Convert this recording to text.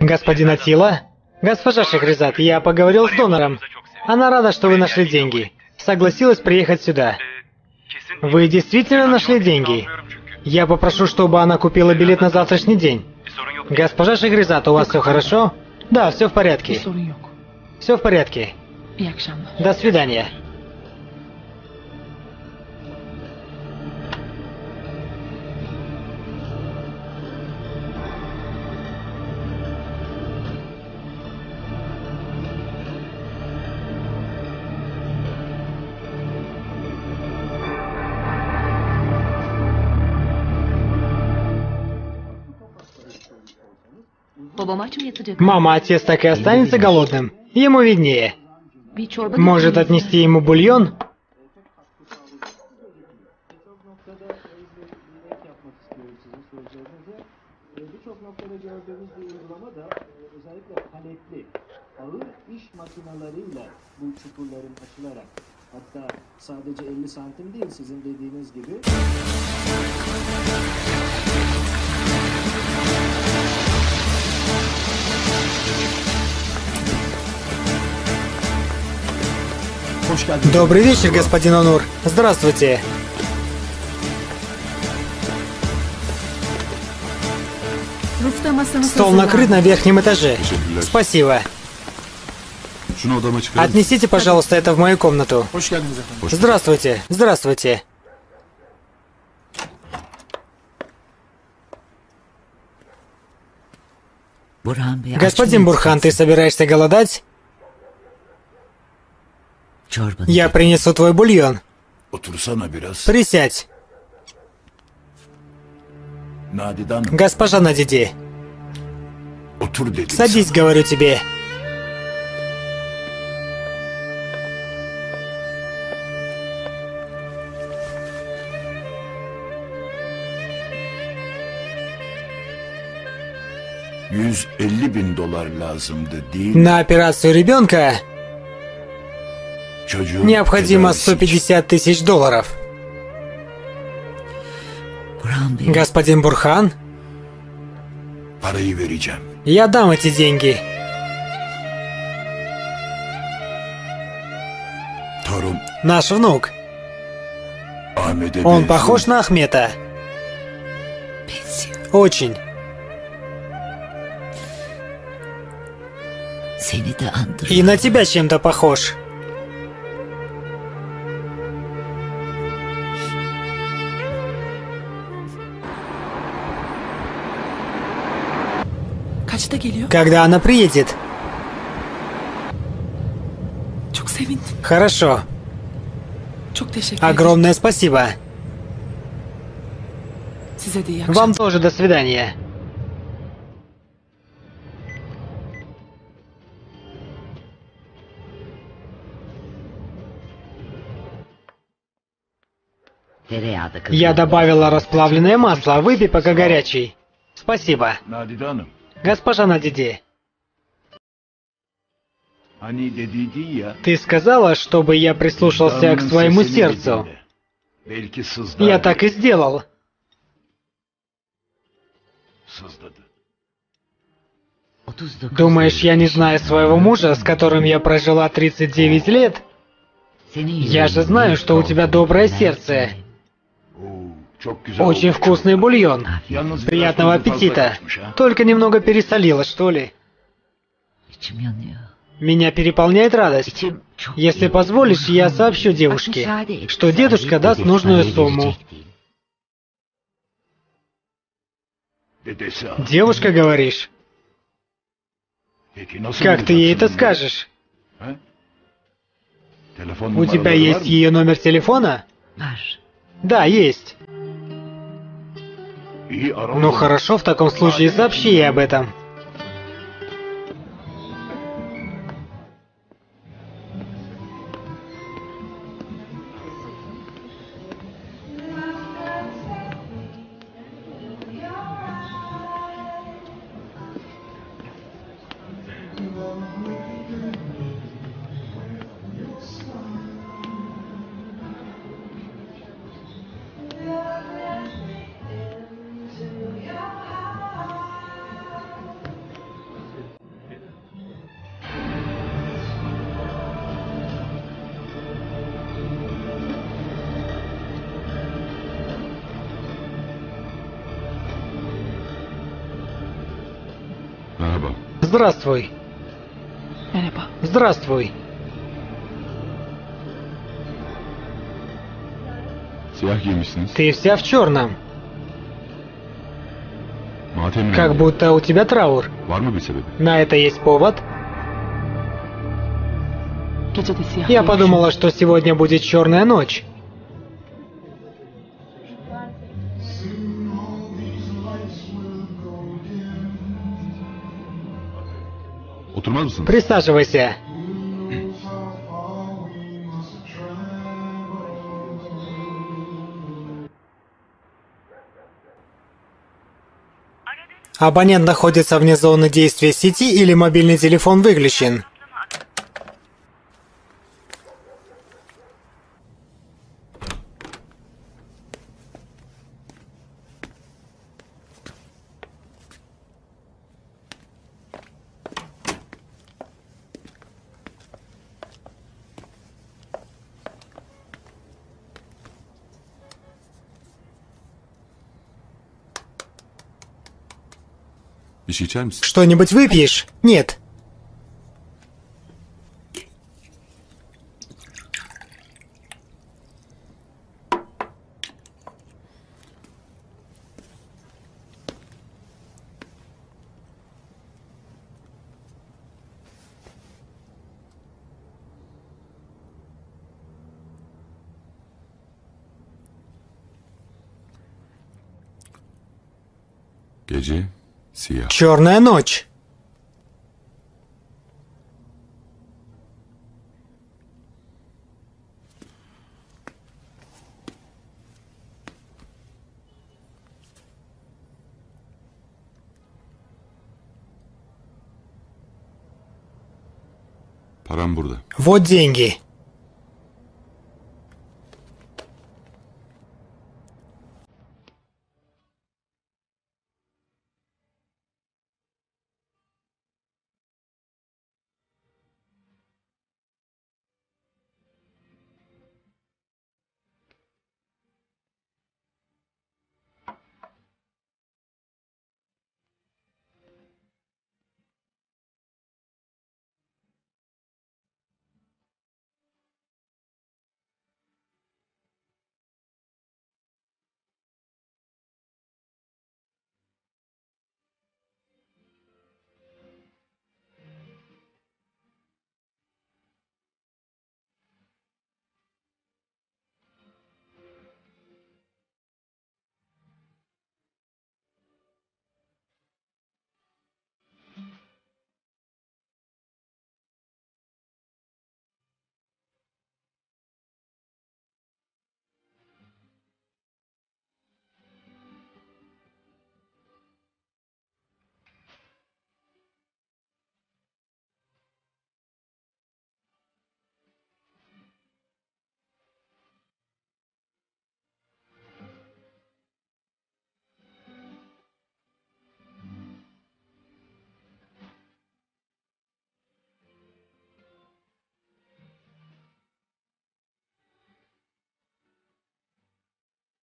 Господин Атила? Госпожа Шихризат, я поговорил с донором. Она рада, что вы нашли деньги. Согласилась приехать сюда. Вы действительно нашли деньги? Я попрошу, чтобы она купила билет на завтрашний день. Госпожа Шихризат, у вас все хорошо? Да, все в порядке. Все в порядке. До свидания. Мама, отец так и останется голодным. Ему виднее. Может, отнести ему бульон? Добрый вечер, господин Онур. Здравствуйте. Стол накрыт на верхнем этаже. Спасибо. Отнесите, пожалуйста, это в мою комнату. Здравствуйте. Здравствуйте. Господин Бурхан, ты собираешься голодать? Я принесу твой бульон. Присядь. Госпожа Надиде. Садись, говорю тебе. На операцию ребенка необходимо 150 тысяч долларов. Господин Бурхан, я дам эти деньги. Наш внук. Он похож на Ахмета. Очень. И на тебя чем-то похож. Когда она приедет? Хорошо. Огромное спасибо. Вам тоже до свидания. Я добавила расплавленное масло. Выпей, пока горячий. Спасибо. Госпожа Надиде, ты сказала, чтобы я прислушался к своему сердцу. Я так и сделал. Думаешь, я не знаю своего мужа, с которым я прожила 39 лет? Я же знаю, что у тебя доброе сердце. Очень вкусный бульон. Приятного аппетита. Только немного пересолила, что ли? Меня переполняет радость. Если позволишь, я сообщу девушке, что дедушка даст нужную сумму. Девушка, говоришь? Как ты ей это скажешь? У тебя есть ее номер телефона? Да, есть. Ну хорошо, в таком случае сообщи ей об этом. Здравствуй. Здравствуй. Ты вся в черном. Как будто у тебя траур. На это есть повод? Я подумала, что сегодня будет черная ночь. Присаживайся. Абонент находится вне зоны действия сети или мобильный телефон выключен. Что-нибудь выпьешь? Нет. Черная ночь. Вот деньги.